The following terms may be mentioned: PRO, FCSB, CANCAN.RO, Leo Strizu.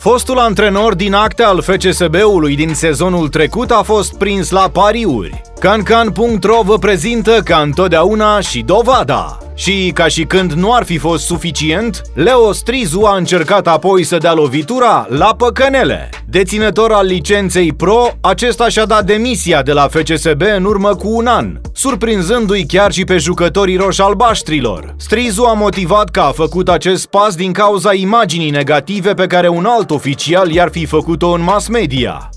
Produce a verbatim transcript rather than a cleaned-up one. Fostul antrenor din acte al F C S B-ului din sezonul trecut a fost prins la pariuri. CanCan punct ro vă prezintă ca întotdeauna și dovada. Și, ca și când nu ar fi fost suficient, Leo Strizu a încercat apoi să dea lovitura la păcănele. Deținător al licenței pro, acesta și-a dat demisia de la F C S B în urmă cu un an, surprinzându-i chiar și pe jucătorii roșalbaștrilor. Strizu a motivat că a făcut acest pas din cauza imaginii negative pe care un alt oficial i-ar fi făcut-o în mass media.